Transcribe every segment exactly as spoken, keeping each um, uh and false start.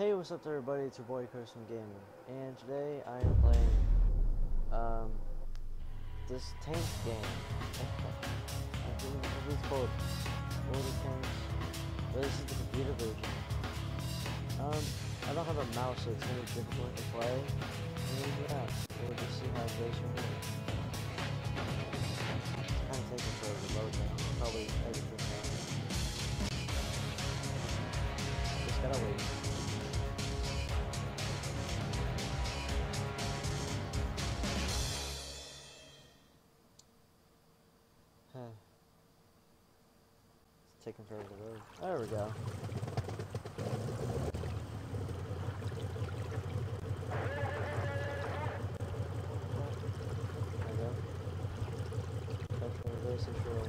Hey, what's up everybody, it's your boy Coziestroom Gaming, and today I am playing um, this tank game. I think it's called World of Tanks, but this is the computer version. Um, I don't have a mouse, so it's going to be difficult to play, and yeah, we'll just see how it goes from here. It's kind of taking forever to load now, probably everything now. Just gotta wait. Taking care of the road. There we go. I have a decent turn.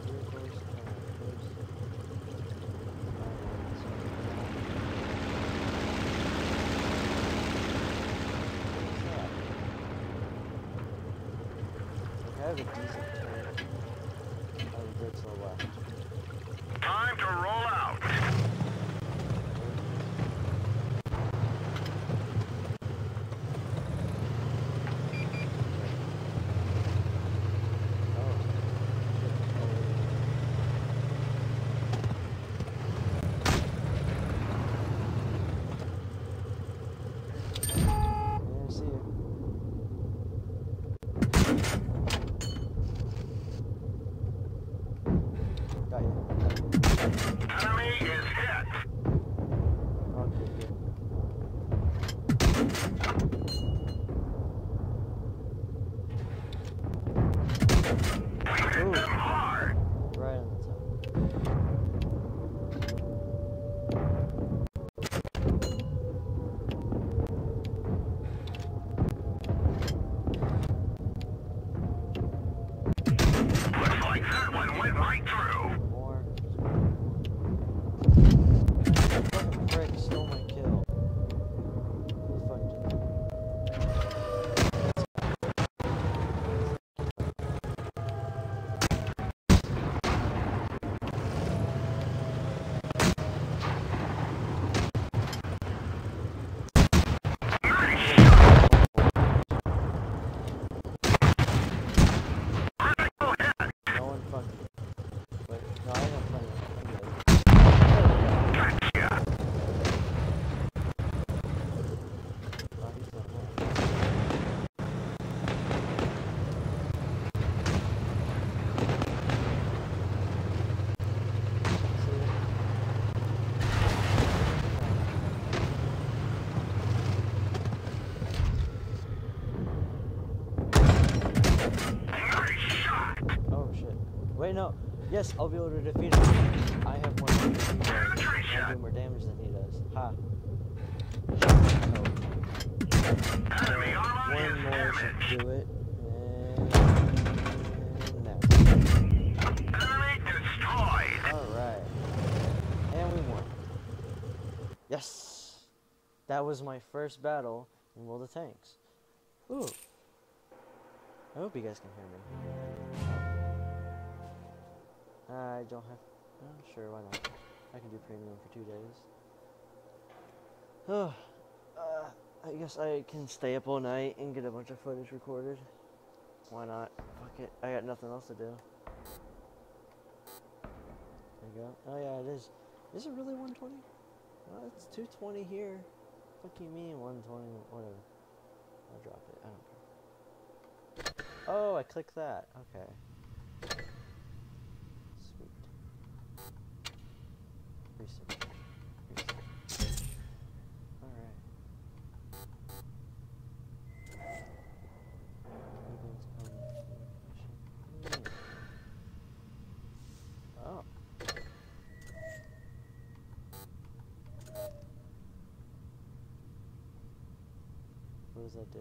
I have a good slow left. Time to roll out. No, yes, I'll be able to defeat him. I have more damage than he does. I do more damage than he does. Ha. Oh. One more should do it. And next. Enemy destroyed. Alright. And we won. Yes. That was my first battle in World of Tanks. Ooh. I hope you guys can hear me. I don't have... Oh, sure, why not? I can do premium for two days. Oh, uh, I guess I can stay up all night and get a bunch of footage recorded. Why not? Fuck it. I got nothing else to do. There you go. Oh yeah, it is. Is it really one twenty? Well, it's two twenty here. Fuck you mean one twenty? Whatever. I'll drop it. I don't care. Oh, I clicked that. Okay. Reset. Reset. Alright. Oh. What does that do?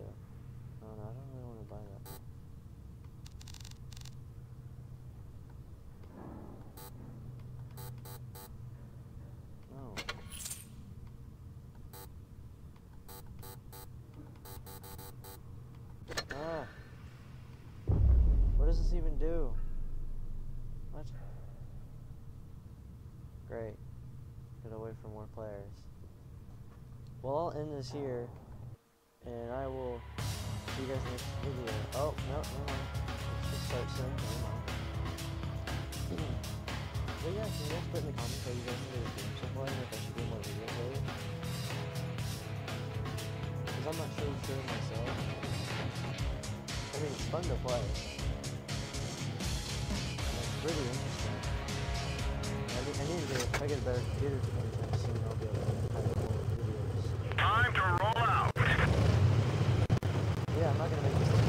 Oh no, I don't really want to buy that. Even do? What? Great. Get away from more players. Well, I'll end this here, and I will see you guys next video. Oh, no, no, no. Let's just start soon. No, no. But yeah, can you guys put in the comments how you guys think of this game so far, and if I should do more videos later? Because I'm not sure sure myself. I mean, it's fun to play. And it's pretty interesting. I, mean, I need to get, I get a better computer anytime soon, I'll be able to have more videos. Time to roll out! Yeah, I'm not going to make this anymore.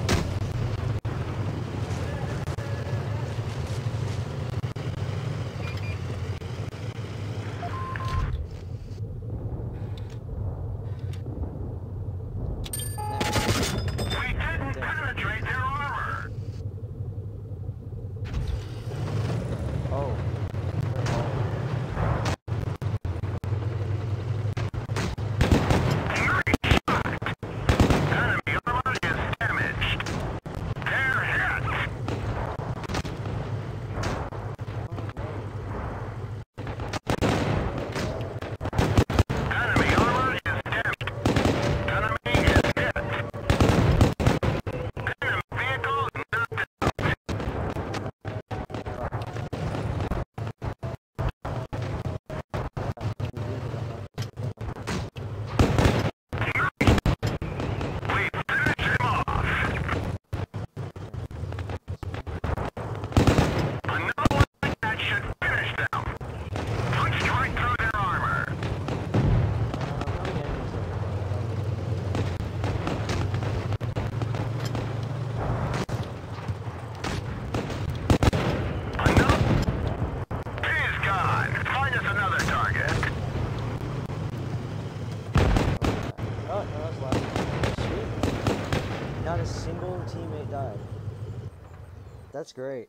That's great.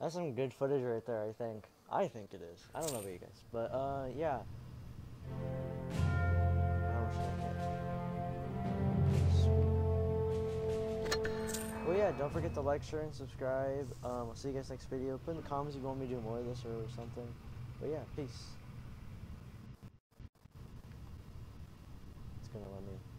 That's some good footage right there, I think. I think it is. I don't know about you guys, but uh, yeah. Well, yeah, don't forget to like, share, and subscribe. Um, I'll see you guys next video. Put in the comments if you want me to do more of this or something. But yeah, peace. It's gonna let me...